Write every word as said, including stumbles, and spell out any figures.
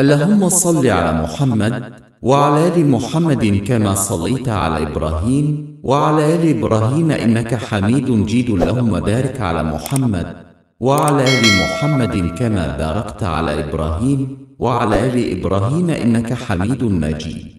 اللهم صل على محمد وعلى آل محمد كما صليت على إبراهيم وعلى آل إبراهيم إنك حميد مجيد. اللهم بارك على محمد وعلى آل محمد كما باركت على إبراهيم وعلى آل إبراهيم إنك حميد مجيد.